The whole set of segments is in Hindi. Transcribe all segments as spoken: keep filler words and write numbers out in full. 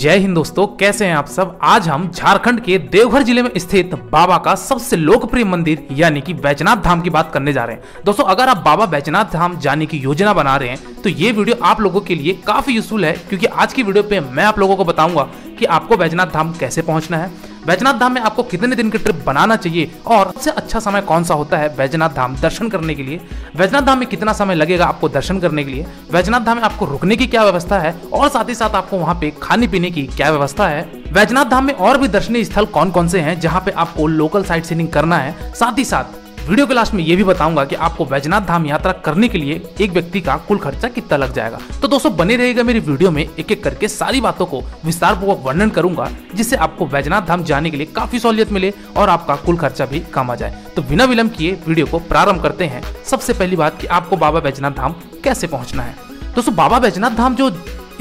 जय हिंद दोस्तों, कैसे हैं आप सब। आज हम झारखंड के देवघर जिले में स्थित बाबा का सबसे लोकप्रिय मंदिर यानी कि बैद्यनाथ धाम की बात करने जा रहे हैं। दोस्तों, अगर आप बाबा बैद्यनाथ धाम जाने की योजना बना रहे हैं तो ये वीडियो आप लोगों के लिए काफी यूजफुल है, क्योंकि आज की वीडियो पे मैं आप लोगों को बताऊंगा कि आपको बैद्यनाथ धाम कैसे पहुंचना है, बैद्यनाथ धाम में आपको कितने दिन की ट्रिप बनाना चाहिए और सबसे अच्छा समय कौन सा होता है बैद्यनाथ धाम दर्शन करने के लिए, बैद्यनाथ धाम में कितना समय लगेगा आपको दर्शन करने के लिए, बैद्यनाथ धाम में आपको रुकने की क्या व्यवस्था है और साथ ही साथ आपको वहाँ पे खाने पीने की क्या व्यवस्था है, बैद्यनाथ धाम में और भी दर्शनीय स्थल कौन कौन से हैं जहाँ पे आपको लोकल साइट सीइंग करना है। साथ ही साथ वीडियो के लास्ट में ये भी बताऊंगा कि आपको बैद्यनाथ धाम यात्रा करने के लिए एक व्यक्ति का कुल खर्चा कितना लग जाएगा। तो दोस्तों बने रहिएगा मेरी वीडियो में, एक एक करके सारी बातों को विस्तार पूर्वक वर्णन करूंगा, जिससे आपको बैद्यनाथ धाम जाने के लिए काफी सहूलियत मिले और आपका कुल खर्चा भी कम आ जाए। तो बिना विलंब किए वीडियो को प्रारंभ करते हैं। सबसे पहली बात कि आपको बाबा बैद्यनाथ धाम कैसे पहुँचना है। दोस्तों, बाबा बैद्यनाथ धाम जो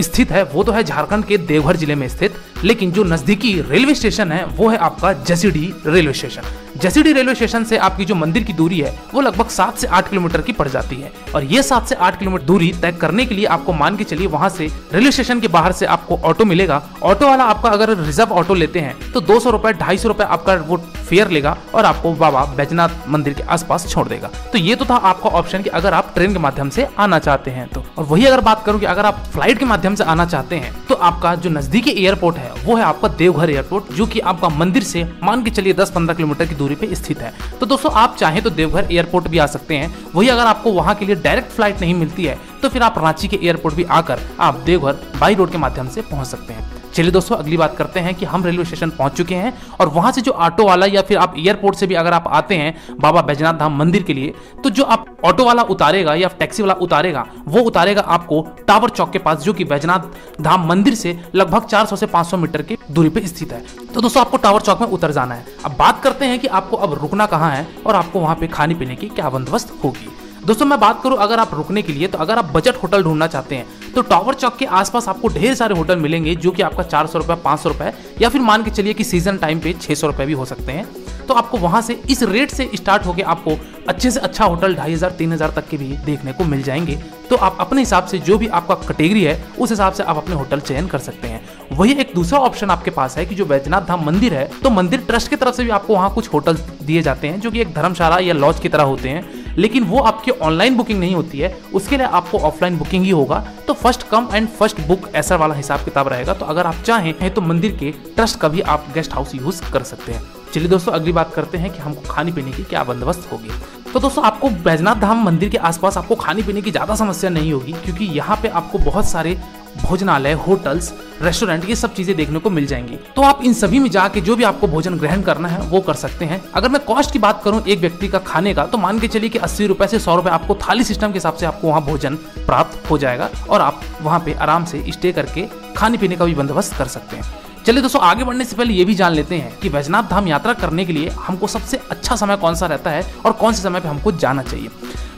स्थित है वो तो है झारखंड के देवघर जिले में स्थित, लेकिन जो नजदीकी रेलवे स्टेशन है वो है आपका Jasidih railway station. Jasidih railway station से आपकी जो मंदिर की दूरी है वो लगभग सात से आठ किलोमीटर की पड़ जाती है, और ये सात से आठ किलोमीटर दूरी तय करने के लिए आपको मान के चलिए वहाँ से रेलवे स्टेशन के बाहर से आपको ऑटो मिलेगा। ऑटो वाला आपका अगर रिजर्व ऑटो लेते हैं तो दो सौ रुपए ढाई सौ रुपए आपका वो फेयर लेगा और आपको बाबा बैद्यनाथ मंदिर के आसपास छोड़ देगा। तो ये तो था आपका ऑप्शन कि अगर आप ट्रेन के माध्यम से आना चाहते हैं तो, और वही अगर बात करूँ कि अगर आप फ्लाइट के माध्यम से आना चाहते हैं तो आपका जो नजदीकी एयरपोर्ट है वो है आपका देवघर एयरपोर्ट, जो कि आपका मंदिर से मान के चलिए दस पंद्रह किलोमीटर की दूरी पे स्थित है। तो दोस्तों आप चाहें तो देवघर एयरपोर्ट भी आ सकते हैं, वही अगर आपको वहां के लिए डायरेक्ट फ्लाइट नहीं मिलती है तो फिर आप रांची के एयरपोर्ट भी आकर आप देवघर बाई रोड के माध्यम से पहुंच सकते हैं। चलिए दोस्तों अगली बात करते हैं कि हम रेलवे स्टेशन पहुंच चुके हैं, और वहां से जो ऑटो वाला या फिर आप एयरपोर्ट से भी अगर आप आते हैं बाबा बैद्यनाथ धाम मंदिर के लिए, तो जो आप ऑटो वाला उतारेगा या टैक्सी वाला उतारेगा वो उतारेगा आपको टावर चौक के पास, जो कि बैद्यनाथ धाम मंदिर से लगभग चार सौ से पांच सौ मीटर की दूरी पर स्थित है। तो दोस्तों आपको टावर चौक में उतर जाना है। अब बात करते हैं कि आपको अब रुकना कहाँ है और आपको वहाँ पे खाने पीने की क्या बंदोबस्त होगी। दोस्तों मैं बात करूं अगर आप रुकने के लिए, तो अगर आप बजट होटल ढूंढना चाहते हैं तो टावर चौक के आसपास आपको ढेर सारे होटल मिलेंगे, जो कि आपका चार सौ रुपये पाँच सौ रुपये या फिर मान के चलिए कि सीजन टाइम पे छः सौ रुपये भी हो सकते हैं। तो आपको वहां से इस रेट से स्टार्ट होकर आपको अच्छे से अच्छा होटल ढाई हज़ार तीन हज़ार तक के भी देखने को मिल जाएंगे। तो आप अपने हिसाब से जो भी आपका कैटेगरी है उस हिसाब से आप अपने होटल चयन कर सकते हैं। वही एक दूसरा ऑप्शन आपके पास है कि जो बैद्यनाथ धाम मंदिर है तो मंदिर ट्रस्ट की तरफ से भी आपको वहाँ कुछ होटल दिए जाते हैं, जो कि एक धर्मशाला या लॉज की तरह होते हैं, लेकिन वो आपकी ऑनलाइन बुकिंग नहीं होती है, उसके लिए आपको ऑफलाइन बुकिंग ही होगा। तो first come and first book ऐसा वाला हिसाब किताब रहेगा। तो अगर आप चाहें तो मंदिर के ट्रस्ट का भी आप गेस्ट हाउस यूज कर सकते हैं। चलिए दोस्तों अगली बात करते हैं कि हमको खाने पीने की क्या बंदोबस्त होगी। तो दोस्तों आपको बैद्यनाथ धाम मंदिर के आसपास आपको खाने पीने की ज़्यादा समस्या नहीं होगी, क्योंकि यहाँ पे आपको बहुत सारे भोजनालय, होटल्स, रेस्टोरेंट ये सब चीज़ें देखने को मिल जाएंगी। तो आप इन सभी में जाके जो भी आपको भोजन ग्रहण करना है वो कर सकते हैं। अगर मैं कॉस्ट की बात करूं एक व्यक्ति का खाने का, तो मान के चलिए कि अस्सी रुपये से सौ रुपये आपको थाली सिस्टम के हिसाब से आपको वहाँ भोजन प्राप्त हो जाएगा, और आप वहाँ पे आराम से स्टे करके खाने पीने का भी बंदोबस्त कर सकते हैं। चलिए दोस्तों आगे बढ़ने से पहले ये भी जान लेते हैं कि बैद्यनाथ धाम यात्रा करने के लिए हमको सबसे अच्छा समय कौन सा रहता है और कौन से समय पे हमको जाना चाहिए।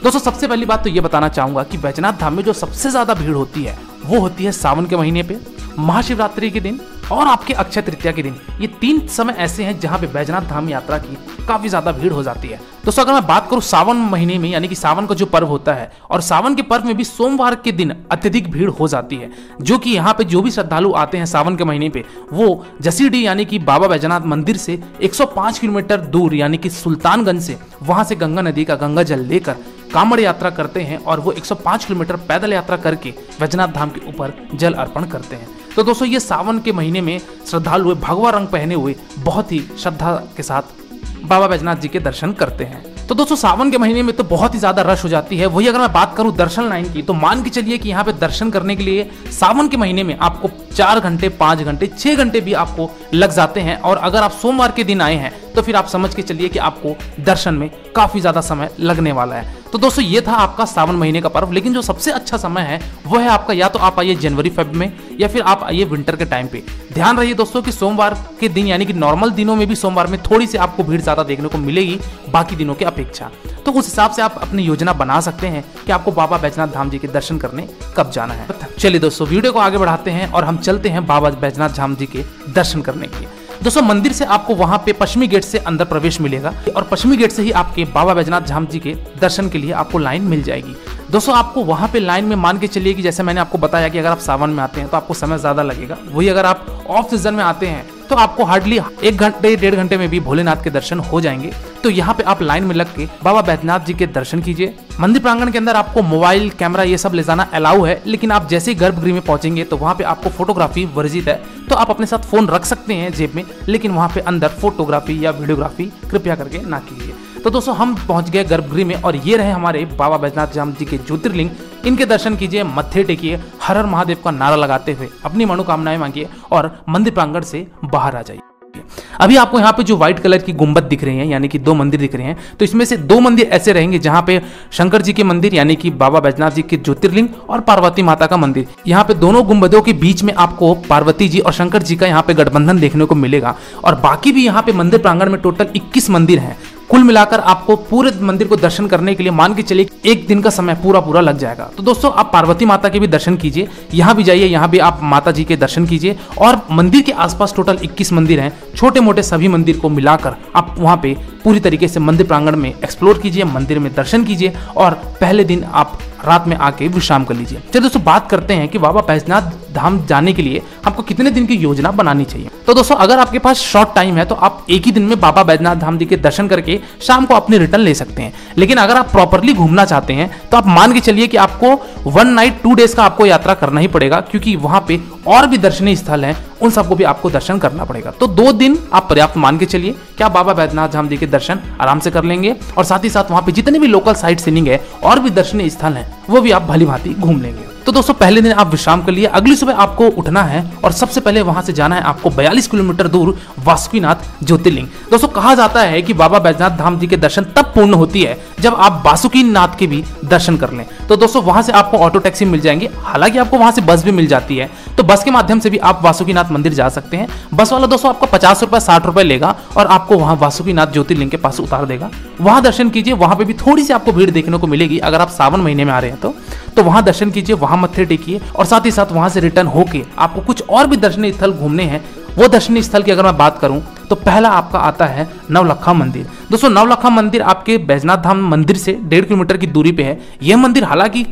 दोस्तों सबसे पहली बात तो ये बताना चाहूँगा कि बैद्यनाथ धाम में जो सबसे ज़्यादा भीड़ होती है वो होती है सावन के महीने पे, महाशिवरात्रि के दिन और आपके अक्षय तृतीया के दिन। ये तीन समय ऐसे हैं जहाँ पे बैद्यनाथ धाम यात्रा की काफ़ी ज़्यादा भीड़ हो जाती है। दोस्तों अगर मैं बात करूँ सावन महीने में, यानी कि सावन का जो पर्व होता है, और सावन के पर्व में भी सोमवार के दिन अत्यधिक भीड़ हो जाती है, जो कि यहाँ पे जो भी श्रद्धालु आते हैं सावन के महीने पे वो जसीडी यानी कि बाबा बैद्यनाथ मंदिर से एक सौ पाँच किलोमीटर दूर यानी कि सुल्तानगंज से वहाँ से गंगा नदी का गंगा जल लेकर कांवड़ यात्रा करते हैं, और वो एक सौ पाँच किलोमीटर पैदल यात्रा करके बैद्यनाथ धाम के ऊपर जल अर्पण करते हैं। तो दोस्तों ये सावन के महीने में श्रद्धालु भगवा रंग पहने हुए बहुत ही श्रद्धा के साथ बाबा बैद्यनाथ जी के दर्शन करते हैं। तो दोस्तों सावन के महीने में तो बहुत ही ज़्यादा रश हो जाती है। वही अगर मैं बात करूं दर्शन लाइन की, तो मान के चलिए कि यहाँ पे दर्शन करने के लिए सावन के महीने में आपको चार घंटे पाँच घंटे छः घंटे भी आपको लग जाते हैं, और अगर आप सोमवार के दिन आए हैं तो फिर आप समझ के चलिए कि आपको दर्शन में काफ़ी ज़्यादा समय लगने वाला है। तो दोस्तों ये था आपका सावन महीने का पर्व, लेकिन जो सबसे अच्छा समय है वो है आपका, या तो आप आइए जनवरी फेब में या फिर आप आइए विंटर के टाइम पे। ध्यान रहिए दोस्तों कि सोमवार के दिन यानी कि नॉर्मल दिनों में भी सोमवार में थोड़ी सी आपको भीड़ ज़्यादा देखने को मिलेगी बाकी दिनों की अपेक्षा। तो उस हिसाब से आप अपनी योजना बना सकते हैं कि आपको बाबा बैद्यनाथ धाम जी के दर्शन करने कब जाना है। चलिए दोस्तों वीडियो को आगे बढ़ाते हैं और हम चलते हैं बाबा बैद्यनाथ धाम जी के दर्शन करने के लिए। दोस्तों मंदिर से आपको वहां पे पश्चिमी गेट से अंदर प्रवेश मिलेगा, और पश्चिमी गेट से ही आपके बाबा बैद्यनाथ धाम जी के दर्शन के लिए आपको लाइन मिल जाएगी। दोस्तों आपको वहाँ पे लाइन में मान के चलिए कि जैसे मैंने आपको बताया कि अगर आप सावन में आते हैं तो आपको समय ज़्यादा लगेगा, वही अगर आप ऑफ सीजन में आते हैं तो आपको हार्डली एक घंटे डेढ़ घंटे में भी भोलेनाथ के दर्शन हो जाएंगे। तो यहाँ पे आप लाइन में लग के बाबा बैद्यनाथ जी के दर्शन कीजिए। मंदिर प्रांगण के अंदर आपको मोबाइल कैमरा ये सब ले जाना अलाउ है, लेकिन आप जैसे ही गर्भगृह में पहुंचेंगे तो वहाँ पे आपको फोटोग्राफी वर्जित है। तो आप अपने साथ फोन रख सकते हैं जेब में, लेकिन वहाँ पे अंदर फोटोग्राफी या वीडियोग्राफी कृपया करके ना कीजिए। तो दोस्तों हम पहुंच गए गर्भगृह में और ये रहे हमारे बाबा बैद्यनाथ धाम जी के ज्योतिर्लिंग। इनके दर्शन कीजिए, मत्थे टेकिए, हर हर महादेव का नारा लगाते हुए अपनी मनोकामनाएं मांगिए और मंदिर प्रांगण से बाहर आ जाइए। अभी आपको यहाँ पे जो व्हाइट कलर की गुंबद दिख रही है यानी कि दो मंदिर दिख रहे हैं, तो इसमें से दो मंदिर ऐसे रहेंगे जहाँ पे शंकर जी के मंदिर यानी कि बाबा बैद्यनाथ जी के ज्योतिर्लिंग और पार्वती माता का मंदिर, यहाँ पे दोनों गुंबदों के बीच में आपको पार्वती जी और शंकर जी का यहाँ पे गठबंधन देखने को मिलेगा। और बाकी भी यहाँ पे मंदिर प्रांगण में टोटल इक्कीस मंदिर है। कुल मिलाकर आपको पूरे मंदिर को दर्शन करने के लिए मान के चलिए एक दिन का समय पूरा पूरा लग जाएगा। तो दोस्तों आप पार्वती माता के भी दर्शन कीजिए, यहाँ भी जाइए, यहाँ भी आप माता जी के दर्शन कीजिए। और मंदिर के आसपास टोटल इक्कीस मंदिर हैं, छोटे मोटे सभी मंदिर को मिलाकर आप वहाँ पे पूरी तरीके से मंदिर प्रांगण में एक्सप्लोर कीजिए, मंदिर में दर्शन कीजिए और पहले दिन आप रात में आके विश्राम कर लीजिए। चलिए दोस्तों बात करते हैं कि बाबा बैद्यनाथ धाम जाने के लिए आपको कितने दिन की योजना बनानी चाहिए। तो दोस्तों अगर आपके पास शॉर्ट टाइम है तो आप एक ही दिन में बाबा बैद्यनाथ धाम जी के दर्शन करके शाम को अपने रिटर्न ले सकते हैं, लेकिन अगर आप प्रॉपरली घूमना चाहते हैं तो आप मान के चलिए कि आपको वन नाइट टू डेज का आपको यात्रा करना ही पड़ेगा, क्योंकि वहां पे और भी दर्शनीय स्थल हैं, उन सबको भी आपको दर्शन करना पड़ेगा। तो दो दिन आप पर्याप्त मान के चलिए कि आप बाबा बैद्यनाथ धाम जी के दर्शन आराम से कर लेंगे और साथ ही साथ वहाँ पे जितने भी लोकल साइट सीनिंग है और भी दर्शनीय स्थल हैं वो भी आप भली भांति घूम लेंगे। तो दोस्तों पहले दिन आप विश्राम कर लिए, अगली सुबह आपको उठना है और सबसे पहले वहां से जाना है आपको बयालीस किलोमीटर दूर वासुकीनाथ ज्योतिर्लिंग। दोस्तों कहा जाता है कि बाबा बैद्यनाथ धाम जी के दर्शन तब पूर्ण होती है जब आप वासुकीनाथ के भी दर्शन कर लें। तो दोस्तों वहां से आपको ऑटो टैक्सी मिल जाएंगे, हालांकि आपको वहां से बस भी मिल जाती है, तो बस के माध्यम से भी आप वासुकीनाथ मंदिर जा सकते हैं। बस वाला दोस्तों आपका पचास रुपये साठ रुपये लेगा और आपको वहाँ वासुकीनाथ ज्योतिर्लिंग के पास उतार देगा। वहाँ दर्शन कीजिए, वहाँ पे भी थोड़ी सी आपको भीड़ देखने को मिलेगी अगर आप सावन महीने में आ रहे हैं तो तो वहां दर्शन कीजिए, वहां मत्थे टेकिए और साथ ही साथ वहां से रिटर्न होके आपको कुछ और भी दर्शनीय स्थल घूमने हैं। वो दर्शनीय स्थल की अगर मैं बात करूं तो पहला आपका आता है नवलखा मंदिर। दोस्तों नवलखा मंदिर आपके बैद्यनाथ धाम मंदिर से डेढ़ किलोमीटर की दूरी पे है। यह मंदिर हालांकि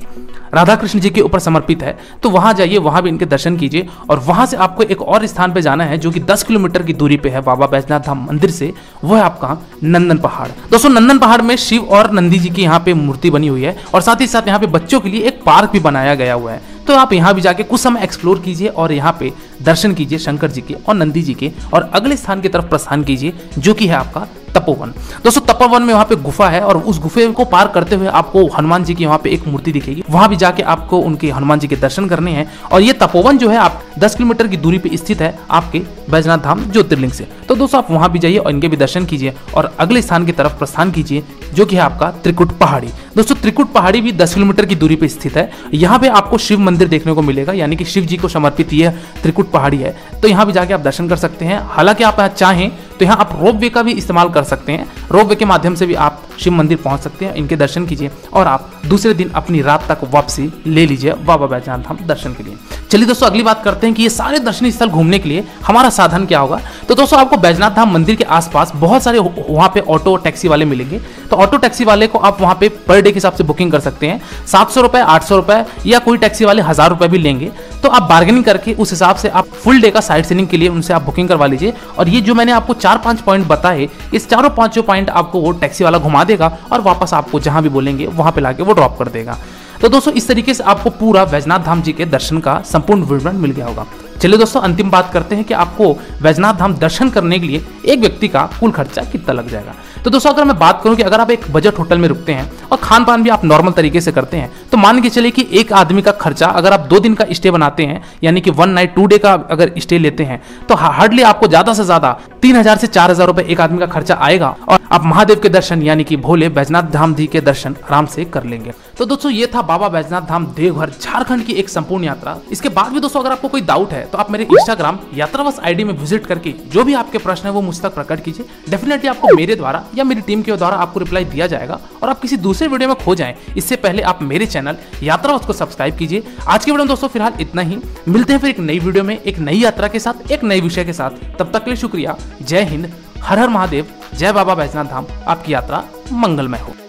राधा कृष्ण जी के ऊपर समर्पित है, तो वहां जाइए, वहां भी इनके दर्शन कीजिए। और वहां से आपको एक और स्थान पे जाना है जो कि दस किलोमीटर की दूरी पे है बाबा बैद्यनाथ धाम मंदिर से, वो है आपका नंदन पहाड़। दोस्तों नंदन पहाड़ में शिव और नंदी जी की यहाँ पे मूर्ति बनी हुई है और साथ ही साथ यहाँ पे बच्चों के लिए एक पार्क भी बनाया गया हुआ है, तो आप यहाँ भी जाके कुछ समय एक्सप्लोर कीजिए और यहाँ पे दर्शन कीजिए शंकर जी के और नंदी जी के। और अगले स्थान की तरफ प्रस्थान कीजिए जो कि है आपका तपोवन। दोस्तों तपोवन में वहाँ पे गुफा है और उस गुफे को पार करते हुए आपको हनुमान जी की वहाँ पे एक मूर्ति दिखेगी, वहाँ भी जाके आपको उनके हनुमान जी के दर्शन करने हैं। और ये तपोवन जो है आप दस किलोमीटर की दूरी पे स्थित है आपके बैद्यनाथ धाम ज्योतिर्लिंग से, तो दोस्तों आप वहाँ भी जाइए और इनके भी दर्शन कीजिए। और अगले स्थान की तरफ प्रस्थान कीजिए जो कि है आपका त्रिकूट पहाड़ी। दोस्तों त्रिकूट पहाड़ी भी दस किलोमीटर की दूरी पे स्थित है। यहाँ पे आपको शिव मंदिर देखने को मिलेगा, यानी कि शिव जी को समर्पित यह त्रिकूट पहाड़ी है, तो यहाँ भी जाके आप दर्शन कर सकते हैं। हालांकि आप चाहें तो यहाँ आप रोपवे का भी इस्तेमाल कर सकते हैं, रोपवे के माध्यम से भी आप शिव मंदिर पहुंच सकते हैं। इनके दर्शन कीजिए और आप दूसरे दिन अपनी रात तक वापसी ले लीजिए बाबा बैद्यनाथ धाम दर्शन के लिए। चलिए दोस्तों अगली बात करते हैं कि ये सारे दर्शनीय स्थल घूमने के लिए हमारा साधन क्या होगा। तो दोस्तों आपको बैद्यनाथ धाम मंदिर के आसपास बहुत सारे वहाँ पे ऑटो टैक्सी वाले मिलेंगे, तो ऑटो टैक्सी वाले को आप वहाँ पे पर डे के हिसाब से बुकिंग कर सकते हैं, सात सौ रुपये आठ सौ रुपये या कोई टैक्सी वाले हज़ार रुपये भी लेंगे। तो आप बार्गेनिंग करके उस हिसाब से आप फुल डे का साइट सीनिंग के लिए उनसे आप बुकिंग करवा लीजिए। और ये जो मैंने आपको चार पाँच पॉइंट बताए, इस चारों पाँचों पॉइंट आपको वो टैक्सी वाला घुमा देगा और वापस आपको जहाँ भी बोलेंगे वहाँ पर लाके वो ड्रॉप कर देगा। तो दोस्तों इस तरीके से आपको पूरा बैद्यनाथ धाम जी के दर्शन का संपूर्ण विवरण मिल गया होगा। चलिए दोस्तों अंतिम बात करते हैं कि आपको बैद्यनाथ धाम दर्शन करने के लिए एक व्यक्ति का कुल खर्चा कितना लग जाएगा। तो दोस्तों अगर मैं बात करूं कि अगर आप एक बजट होटल में रुकते हैं और खान पान भी आप नॉर्मल तरीके से करते हैं, तो मान के चलिए कि एक आदमी का खर्चा, अगर आप दो दिन का स्टे बनाते हैं यानी कि वन नाइट टू डे का अगर स्टे लेते हैं, तो हार्डली आपको ज्यादा से ज्यादा तीन हजार से चार हजार रुपए एक आदमी का खर्चा आएगा और आप महादेव के दर्शन यानी कि भोले बैद्यनाथ धाम जी के दर्शन आराम से कर लेंगे। तो दोस्तों ये था बाबा बैद्यनाथ धाम देवघर झारखंड की एक संपूर्ण यात्रा। इसके बाद भी दोस्तों अगर आपको कोई डाउट है तो आप मेरे इंस्टाग्राम यात्रावत्स आईडी में विजिट करके जो भी आपके प्रश्न है वो मुझ तक प्रकट कीजिए। डेफिनेटली आपको मेरे द्वारा या मेरी टीम के द्वारा आपको रिप्लाई दिया जाएगा। और आप किसी दूसरे वीडियो में खो जाएं इससे पहले आप मेरे चैनल यात्रावत्स को सब्सक्राइब कीजिए। आज के वीडियो में दोस्तों फिलहाल इतना ही, मिलते हैं फिर एक नई वीडियो में एक नई यात्रा के साथ एक नए विषय के साथ। तब तक के लिए शुक्रिया, जय हिंद, हर हर महादेव, जय बाबा बैद्यनाथ धाम। आपकी यात्रा मंगलमय हो।